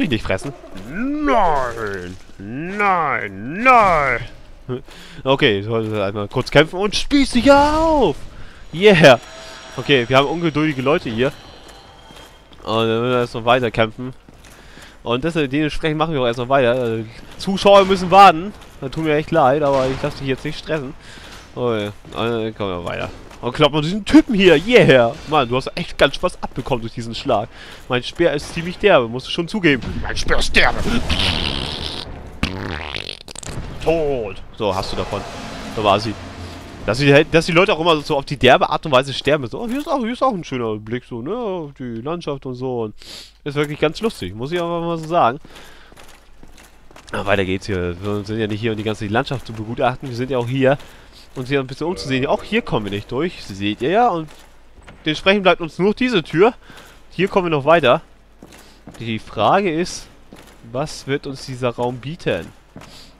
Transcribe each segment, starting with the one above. will ich nicht fressen. Nein! Nein! Nein! Okay, sollte einmal kurz kämpfen und spieß dich auf! Yeah! Okay, wir haben ungeduldige Leute hier. Und dann müssen wir erst noch weiter kämpfen. Und dementsprechend machen wir auch erst noch weiter. Zuschauer müssen warten. Das tut mir echt leid, aber ich lasse dich jetzt nicht stressen. Okay, dann kommen wir weiter. Und klappt man diesen Typen hier. Yeah! Mann, du hast echt ganz was abbekommen durch diesen Schlag. Mein Speer ist ziemlich derbe, musst du schon zugeben. Mein Speer ist derbe. Tot. So, hast du davon. Da war sie. Dass die Leute auch immer so auf die derbe Art und Weise sterben. So, oh, hier ist auch ein schöner Blick, so, ne, auf die Landschaft und so. Und ist wirklich ganz lustig, muss ich einfach mal so sagen. Aber weiter geht's hier. Wir sind ja nicht hier, um die ganze Landschaft zu begutachten. Wir sind ja auch hier, uns hier ein bisschen umzusehen. Auch hier kommen wir nicht durch. Seht ihr ja. Und dementsprechend bleibt uns nur diese Tür. Hier kommen wir noch weiter. Die Frage ist, was wird uns dieser Raum bieten?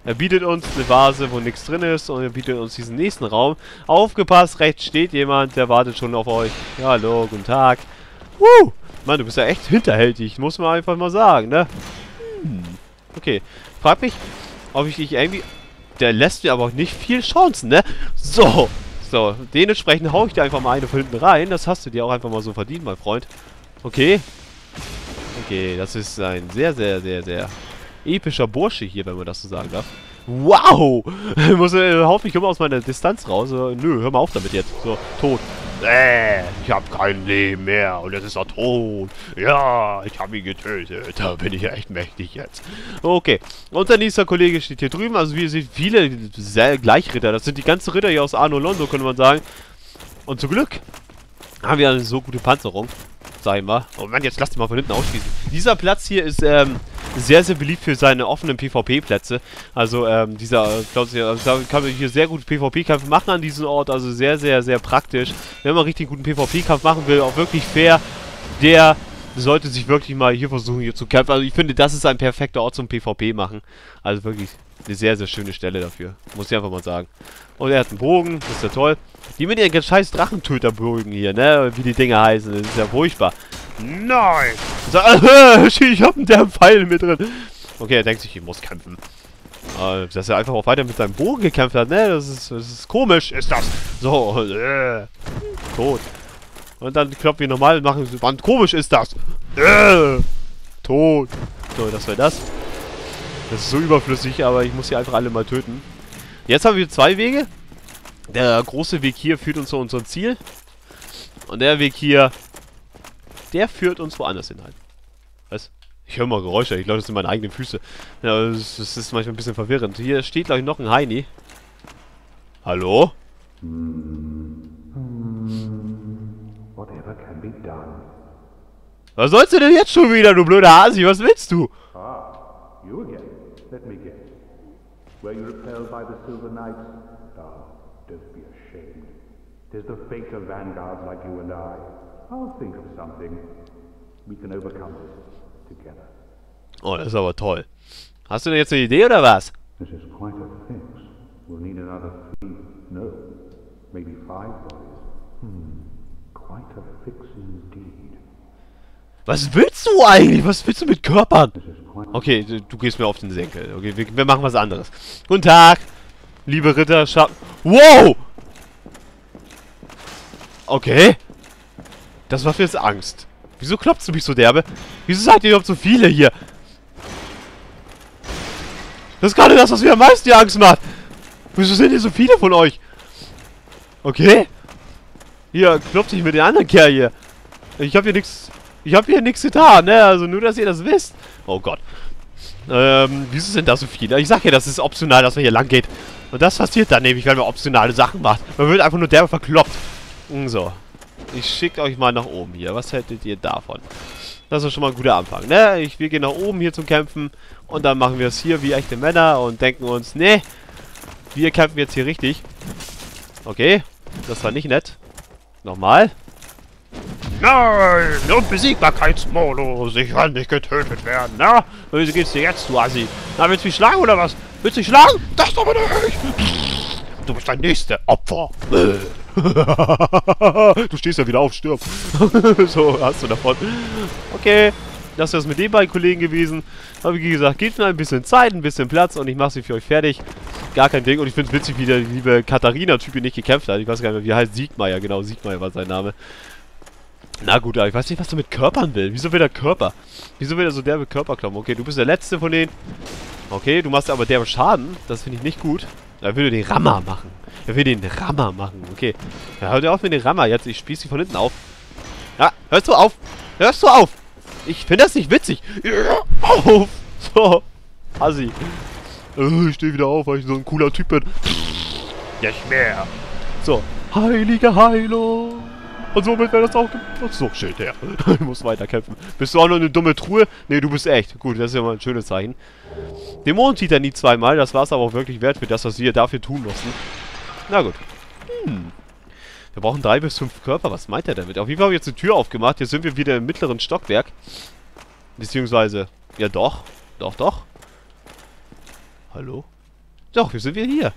Er bietet uns eine Vase, wo nichts drin ist, und er bietet uns diesen nächsten Raum. Aufgepasst, rechts steht jemand, der wartet schon auf euch. Ja, hallo, guten Tag. Mann, du bist ja echt hinterhältig, muss man einfach mal sagen, ne? Okay, frag mich, ob ich dich irgendwie... Der lässt mir aber auch nicht viel Chancen, ne? So, dementsprechend hau ich dir einfach mal eine von hinten rein. Das hast du dir auch einfach mal so verdient, mein Freund. Okay, das ist ein sehr, sehr, sehr, sehr... epischer Bursche hier, wenn man das so sagen darf. Wow! Ich muss hoffe ich immer aus meiner Distanz raus. Nö, hör mal auf damit jetzt. So, tot. Ich hab kein Leben mehr und jetzt ist er tot. Ja, ich hab ihn getötet. Da bin ich echt mächtig jetzt. Okay. Unser nächster Kollege steht hier drüben. Also wie ihr seht, viele sehr Gleichritter. Das sind die ganzen Ritter hier aus Arno Londo, könnte man sagen. Und zum Glück haben wir eine so gute Panzerung. Sag ich mal. Oh Mann, jetzt lasst ihn mal von hinten ausschießen. Dieser Platz hier ist, sehr, sehr beliebt für seine offenen PvP-Plätze. Also, da kann man hier sehr gut PvP-Kämpfe machen an diesem Ort. Also sehr, sehr, sehr praktisch. Wenn man richtig guten PvP-Kampf machen will, auch wirklich fair, der sollte sich wirklich mal hier versuchen, hier zu kämpfen. Also ich finde, das ist ein perfekter Ort zum PvP machen. Also wirklich eine sehr, sehr schöne Stelle dafür. Muss ich einfach mal sagen. Und er hat einen Bogen, das ist ja toll. Die mit ihren scheiß Drachentöterbögen hier, ne? Wie die Dinger heißen, das ist ja furchtbar. Nein! Ich hab einen derben Pfeil mit drin. Okay, er denkt sich, ich muss kämpfen. Dass er einfach auch weiter mit seinem Bogen gekämpft hat, ne? Das ist komisch, ist das. So, tot. Und dann klopfen wir nochmal und machen, wann komisch ist das? Tot. So, das wäre das. Das ist so überflüssig, aber ich muss hier einfach alle mal töten. Jetzt haben wir zwei Wege. Der große Weg hier führt uns zu unserem Ziel. Und der Weg hier, der führt uns woanders hin halt. Was? Ich höre mal Geräusche, ich glaube, das sind meine eigenen Füße. Ja, das ist manchmal ein bisschen verwirrend. Hier steht, glaube ich, noch ein Heini. Hallo? Was sollst du denn jetzt schon wieder, du blöder Hasi? Was willst du? You again. Let me guess. Were you repelled by the Silver Knights? Ah, don't be ashamed. Tis the fate of vanguards like you and I. I'll think of something. We can overcome this together. Oh, das ist aber toll. Hast du denn jetzt eine Idee oder was? This is quite a fix. We'll need another 3. No, maybe 5 bodies. Quite a fix indeed. Was willst du eigentlich? Was willst du mit Körpern? Okay, du gehst mir auf den Senkel. Okay, wir machen was anderes. Guten Tag, liebe Ritter, wow! Okay. Das war für jetzt Angst. Wieso klopfst du mich so derbe? Wieso seid ihr überhaupt so viele hier? Das ist gerade das, was mir am meisten Angst macht. Wieso sind hier so viele von euch? Okay. Hier, klopft dich mit den anderen Kerl hier. Ich hab hier nichts getan, ne? Also nur, dass ihr das wisst. Oh Gott. Wieso sind da so viele? Ich sag ja, das ist optional, dass man hier lang geht. Und das passiert dann nämlich, wenn man optionale Sachen macht. Man wird einfach nur derbe verkloppt. So. Ich schicke euch mal nach oben hier. Was hättet ihr davon? Das ist schon mal ein guter Anfang, ne? Wir gehen nach oben hier zum Kämpfen. Und dann machen wir es hier wie echte Männer und denken uns, ne, wir kämpfen jetzt hier richtig. Okay. Das war nicht nett. Nochmal. Nein! Unbesiegbarkeitsmodus! Ich kann nicht getötet werden, na? Wieso geht's dir jetzt, du Assi? Na, willst du mich schlagen oder was? Willst du mich schlagen? Das doch nicht! Du bist dein nächster Opfer! Du stehst ja wieder auf, stirb! So, hast du davon. Okay, Das wäre es mit den beiden Kollegen gewesen. Aber wie gesagt, gebt mir ein bisschen Zeit, ein bisschen Platz und ich mache sie für euch fertig. Gar kein Ding. Und ich finde es witzig, wie der liebe Katharina-Typ nicht gekämpft hat. Ich weiß gar nicht mehr, wie er heißt. Siegmeyer, genau. Siegmeyer war sein Name. Na gut, aber ich weiß nicht, was du mit Körpern willst. Wieso will der Körper? Wieso will er so derbe Körper klauen? Okay, du bist der Letzte von denen. Okay, du machst aber derbe Schaden. Das finde ich nicht gut. Er will den Rammer machen. Er will den Rammer machen. Okay. Ja, hört auf mit dem Rammer. Jetzt, ich spieße sie von hinten auf. Ja, hörst du auf? Hörst du auf? Ich finde das nicht witzig. Auf! So. Assi. Ich stehe wieder auf, weil ich so ein cooler Typ bin. Nicht mehr. So. Heilige Heilung. Und somit wäre das auch... So, Schild her. Ich muss weiterkämpfen. Bist du auch nur eine dumme Truhe? Nee, du bist echt. Gut, das ist ja mal ein schönes Zeichen. Dämonen zieht er nie zweimal. Das war es aber auch wirklich wert für das, was wir dafür tun mussten. Na gut. Hm. Wir brauchen 3 bis 5 Körper. Was meint er damit? Auf jeden Fall habe ich jetzt eine Tür aufgemacht. Jetzt sind wir wieder im mittleren Stockwerk. Beziehungsweise... Ja, doch. Doch, doch. Hallo? Doch, wir sind wieder hier.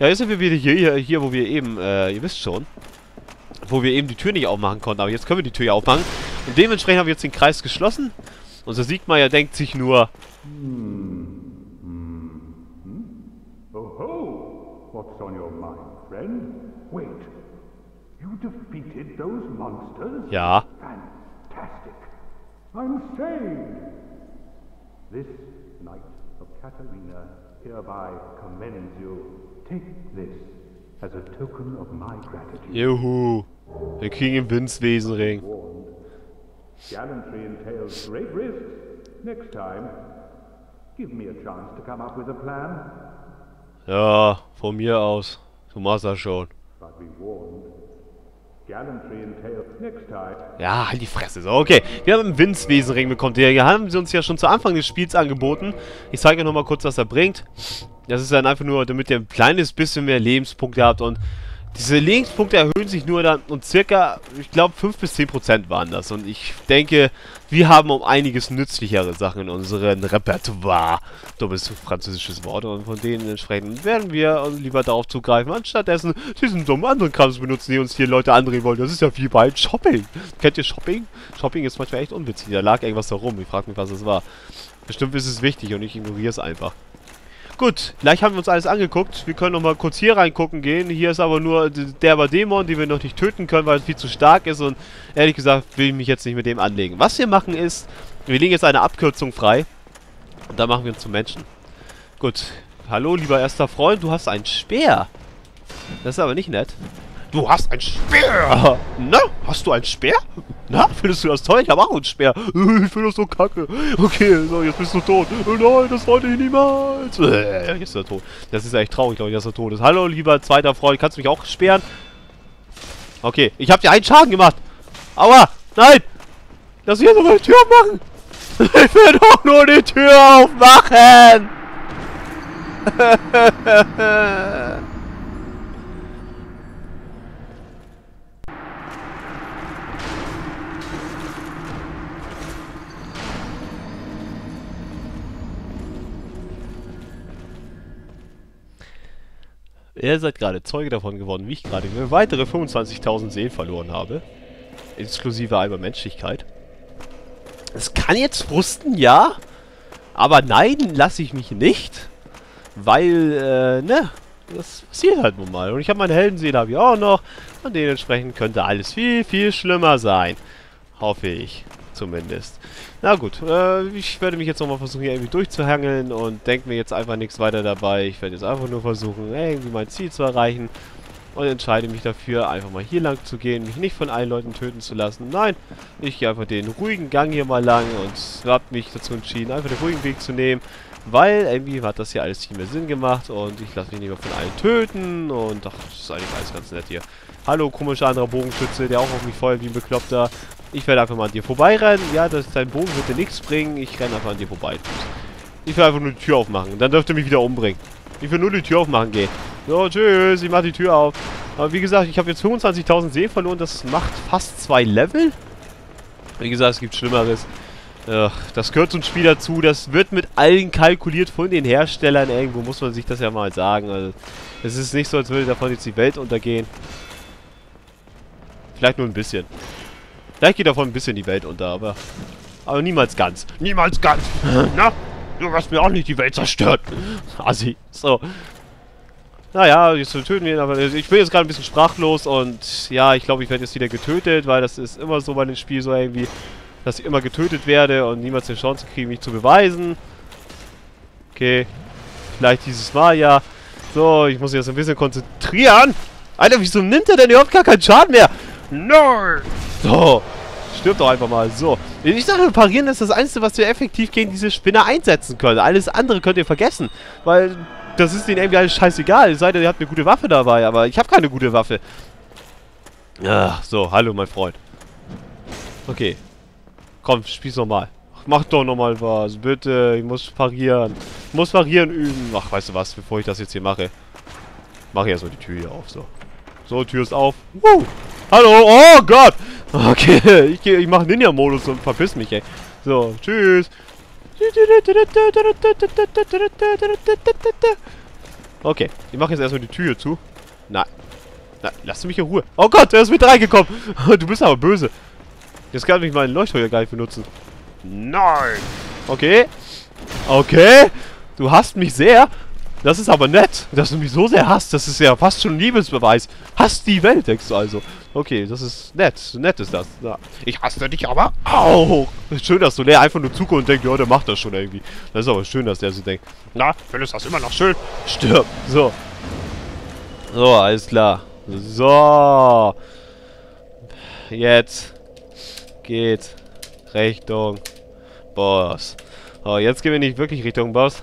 Ja, jetzt sind wir wieder hier wo wir eben... ihr wisst schon... Wo wir eben die Tür nicht aufmachen konnten. Aber jetzt können wir die Tür ja aufmachen. Und dementsprechend haben wir jetzt den Kreis geschlossen. Unser Siegmeyer denkt sich nur... Oho, what's on your mind, friend? Wait, you defeated those monsters? Ja. Fantastic. I'm saved. This Knight of Katharina hereby commends you. Take this. As a token of my gratitude. Juhu. Wir kriegen den Windswesenring. Gallantry entails great risks. Next time, give me a chance to come up with a plan. Ja, von mir aus. Du machst das schon. Ja, halt die Fresse. So, okay. Wir haben einen Windswesenring bekommen. Den haben sie uns ja schon zu Anfang des Spiels angeboten. Ich zeige euch nochmal kurz, was er bringt. Das ist dann einfach nur, damit ihr ein kleines bisschen mehr Lebenspunkte habt. Und diese Lebenspunkte erhöhen sich nur dann um circa, ich glaube, 5 bis 10% waren das. Und ich denke, wir haben um einiges nützlichere Sachen in unserem Repertoire. Dummes französisches Wort. Und von denen entsprechend werden wir lieber darauf zugreifen, anstattdessen diesen dummen anderen Kram zu benutzen, die uns hier Leute andrehen wollen. Das ist ja wie bei Shopping. Kennt ihr Shopping? Shopping ist manchmal echt unwitzig. Da lag irgendwas da rum. Ich frage mich, was es war. Bestimmt ist es wichtig und ich ignoriere es einfach. Gut, gleich haben wir uns alles angeguckt. Wir können nochmal kurz hier reingucken gehen. Hier ist aber nur derber Dämon, den wir noch nicht töten können, weil es viel zu stark ist. Und ehrlich gesagt will ich mich jetzt nicht mit dem anlegen. Was wir machen ist, wir legen jetzt eine Abkürzung frei. Und dann machen wir uns zum Menschen. Gut, hallo lieber erster Freund, du hast einen Speer. Das ist aber nicht nett. Du hast ein Speer! Na, hast du ein Speer? Na, findest du das toll? Ich habe auch einen Speer. Ich finde das so kacke. Okay, so, jetzt bist du tot. Nein, das wollte ich niemals. Jetzt ist er tot. Das ist echt traurig, glaube ich, dass er tot ist. Hallo, lieber zweiter Freund. Kannst du mich auch sperren? Okay, ich habe dir einen Schaden gemacht. Aua, nein! Lass mich jetzt nochmal die Tür aufmachen. Ich will doch nur die Tür aufmachen. Ihr seid gerade Zeuge davon geworden, wie ich gerade weitere 25.000 Seelen verloren habe. Inklusive einmal Menschlichkeit. Es kann jetzt frusten, ja. Aber neiden lasse ich mich nicht. Weil, ne, das passiert halt nun mal. Und ich habe meine Heldenseele, habe ich auch noch. Und dementsprechend könnte alles viel, viel schlimmer sein. Hoffe ich. Zumindest. Na gut, ich werde mich jetzt nochmal versuchen, hier irgendwie durchzuhangeln und denke mir jetzt einfach nichts weiter dabei. Ich werde jetzt einfach nur versuchen, irgendwie mein Ziel zu erreichen und entscheide mich dafür, einfach mal hier lang zu gehen, mich nicht von allen Leuten töten zu lassen. Nein, ich gehe einfach den ruhigen Gang hier mal lang und habe mich dazu entschieden, einfach den ruhigen Weg zu nehmen, weil irgendwie hat das hier alles viel mehr Sinn gemacht und ich lasse mich nicht mehr von allen töten und ach, das ist eigentlich alles ganz nett hier. Hallo, komischer anderer Bogenschütze, der auch auf mich feuert wie ein Bekloppter. Ich werde einfach mal an dir vorbeirennen. Ja, dein Bogen wird dir nichts bringen. Ich renne einfach an dir vorbei. Ich will einfach nur die Tür aufmachen. Dann dürft ihr mich wieder umbringen. Ich will nur die Tür aufmachen gehen. So, tschüss. Ich mache die Tür auf. Aber wie gesagt, ich habe jetzt 25.000 Seelen verloren. Das macht fast 2 Level. Wie gesagt, es gibt Schlimmeres. Das gehört zum Spiel dazu. Das wird mit allen kalkuliert von den Herstellern. Irgendwo muss man sich das ja mal sagen. Also, es ist nicht so, als würde davon jetzt die Welt untergehen. Vielleicht nur ein bisschen. Vielleicht geht davon ein bisschen die Welt unter, aber aber niemals ganz. Niemals ganz. Na? Du hast mir auch nicht die Welt zerstört. Assi. So. Naja, jetzt töten wir ihn, aber ich bin jetzt gerade ein bisschen sprachlos und ja, ich glaube, ich werde jetzt wieder getötet, weil das ist immer so bei dem Spiel so irgendwie, dass ich immer getötet werde und niemals die Chance kriege, mich zu beweisen. Okay. Vielleicht dieses Mal ja. So, ich muss mich jetzt ein bisschen konzentrieren. Alter, wieso nimmt er denn überhaupt gar keinen Schaden mehr? Nein! So. Stirbt doch einfach mal. So. Ich sage, parieren ist das Einzige, was wir effektiv gegen diese Spinne einsetzen können. Alles andere könnt ihr vergessen. Weil das ist denen irgendwie alles scheißegal. Es sei denn, ihr habt eine gute Waffe dabei. Aber ich habe keine gute Waffe. Ach, so. Hallo, mein Freund. Okay. Komm, spiel's nochmal. Mach doch nochmal was. Bitte. Ich muss parieren. Ich muss parieren üben. Ach, weißt du was? Bevor ich das jetzt hier mache, mache ich erstmal die Tür hier auf. So. So, Tür ist auf. Hallo. Oh Gott. Okay, ich mache Ninja-Modus und verpiss mich, ey. So, tschüss. Okay, ich mache jetzt erstmal die Tür zu. Nein. Nein, lass mich in Ruhe. Oh Gott, er ist mit reingekommen. Du bist aber böse. Jetzt kann ich meinen Leuchtfeuer gar nicht benutzen. Nein. Okay. Okay. Du hasst mich sehr. Das ist aber nett, dass du mich so sehr hasst. Das ist ja fast schon ein Liebesbeweis. Hasst die Welt, denkst du also. Okay, das ist nett. Nett ist das. Ja. Ich hasse dich aber auch. Schön, dass Soler einfach nur zuguckt und denkt, ja, der macht das schon irgendwie. Das ist aber schön, dass der so denkt. Na, findest du das immer noch schön? Stirb. So. So, alles klar. So. Jetzt geht's Richtung Boss. Oh, jetzt gehen wir nicht wirklich Richtung Boss.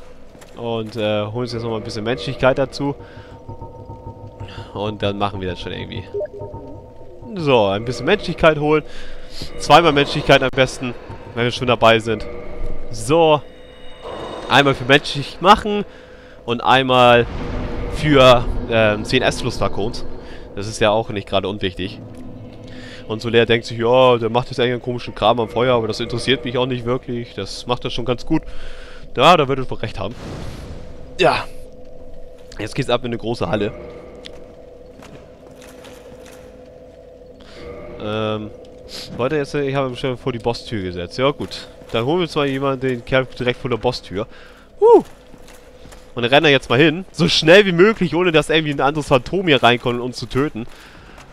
Und holen uns jetzt nochmal ein bisschen Menschlichkeit dazu. Und dann machen wir das schon irgendwie. So, ein bisschen Menschlichkeit holen. Zweimal Menschlichkeit am besten, wenn wir schon dabei sind. So. Einmal für menschlich machen. Und einmal für 10 S-Plus-Flakons. Das ist ja auch nicht gerade unwichtig. Und Soler denkt sich, ja, der macht jetzt eigentlich einen komischen Kram am Feuer, aber das interessiert mich auch nicht wirklich. Das macht das schon ganz gut. Ja, da wird er wohl recht haben. Ja. Jetzt geht's ab in eine große Halle. Warte, jetzt, ich habe mich schon vor die Bosstür gesetzt. Ja, gut. Dann holen wir zwar jemanden, den Kerl direkt vor der Bosstür. Und dann rennen wir jetzt mal hin. So schnell wie möglich, ohne dass irgendwie ein anderes Phantom hier reinkommt, um uns zu töten.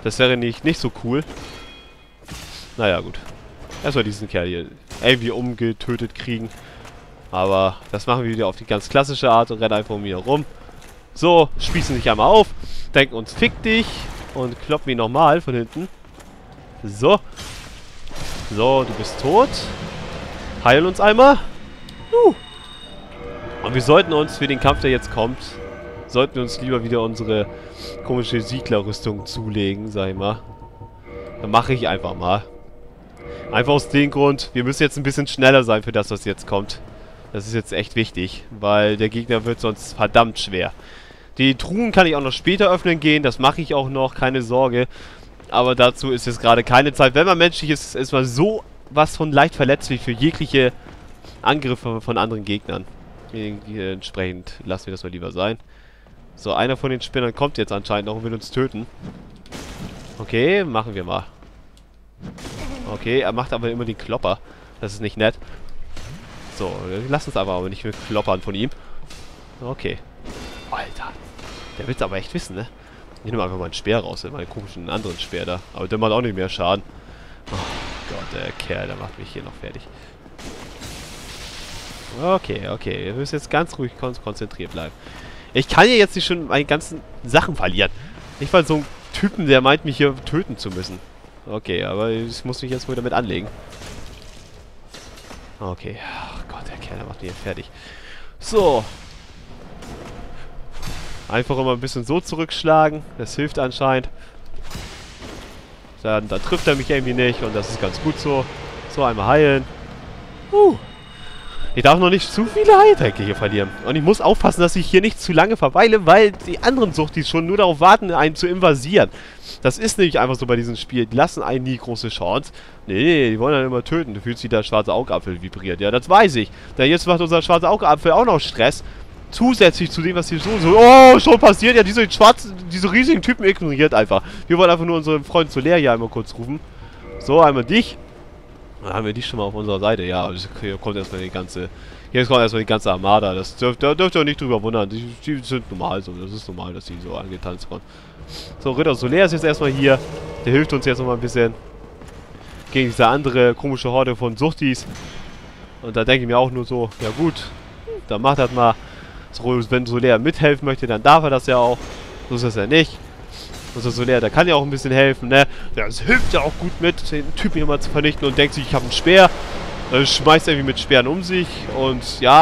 Das wäre nicht so cool. Naja, gut. Erstmal diesen Kerl hier irgendwie umgetötet kriegen. Aber das machen wir wieder auf die ganz klassische Art und rennen einfach um ihn herum. So, spießen dich einmal auf. Denken uns, fick dich. Und kloppen ihn nochmal von hinten. So. So, du bist tot. Heilen uns einmal. Und wir sollten uns für den Kampf, der jetzt kommt, sollten wir uns lieber wieder unsere komische Siedlerrüstung zulegen, sag ich mal. Dann mache ich einfach mal. Einfach aus dem Grund, wir müssen jetzt ein bisschen schneller sein für das, was jetzt kommt. Das ist jetzt echt wichtig, weil der Gegner wird sonst verdammt schwer. Die Truhen kann ich auch noch später öffnen gehen, das mache ich auch noch, keine Sorge. Aber dazu ist jetzt gerade keine Zeit. Wenn man menschlich ist, ist man so was von leicht verletzlich für jegliche Angriffe von anderen Gegnern. Entsprechend lassen wir das mal lieber sein. So, einer von den Spinnern kommt jetzt anscheinend noch und will uns töten. Okay, machen wir mal. Okay, er macht aber immer den Klopper. Das ist nicht nett. So, lass uns aber nicht mehr kloppern von ihm. Okay. Alter. Der will's aber echt wissen, ne? Ich nehme einfach mal einen Speer raus, meinen komischen anderen Speer da. Aber der macht auch nicht mehr Schaden. Oh Gott, der Kerl, der macht mich hier noch fertig. Okay, okay. Wir müssen jetzt ganz ruhig konzentriert bleiben. Ich kann hier jetzt nicht schon meine ganzen Sachen verlieren. Nicht mal so einen Typen, der meint, mich hier töten zu müssen. Okay, aber ich muss mich jetzt wohl damit anlegen. Okay. Ach Gott, der Kerl macht mich hier fertig. So. Einfach immer ein bisschen so zurückschlagen. Das hilft anscheinend. Dann trifft er mich irgendwie nicht und das ist ganz gut so. So, einmal heilen. Ich darf noch nicht zu viele Heiltränke hier verlieren. Und ich muss aufpassen, dass ich hier nicht zu lange verweile, weil die anderen Suchtis schon nur darauf warten, einen zu invasieren. Das ist nämlich einfach so bei diesem Spiel. Die lassen einen nie große Chance. Nee, die wollen dann immer töten. Du fühlst, wie der schwarze Augapfel vibriert. Ja, das weiß ich. Denn jetzt macht unser schwarzer Augapfel auch noch Stress. Zusätzlich zu dem, was hier so... Oh, schon passiert. Ja, diese riesigen Typen ignoriert einfach. Wir wollen einfach nur unseren Freund Soler hier einmal kurz rufen. So, einmal dich. Dann haben wir die schon mal auf unserer Seite. Ja, hier kommt erstmal die ganze... Jetzt kommt erstmal die ganze Armada. Das dürft ihr auch nicht drüber wundern. Die sind normal so. Das ist normal, dass die so angetanzt kommen. So, Ritter Soler ist jetzt erstmal hier. Der hilft uns jetzt nochmal ein bisschen. Gegen diese andere komische Horde von Suchtis. Und da denke ich mir auch nur so, ja gut, dann macht das mal. Wenn Soler mithelfen möchte, dann darf er das ja auch. So ist das ja nicht. Also Soler, der kann ja auch ein bisschen helfen, ne? Das hilft ja auch gut mit, den Typen hier mal zu vernichten und denkt sich, ich habe einen Speer. Schmeißt irgendwie mit Speeren um sich und ja.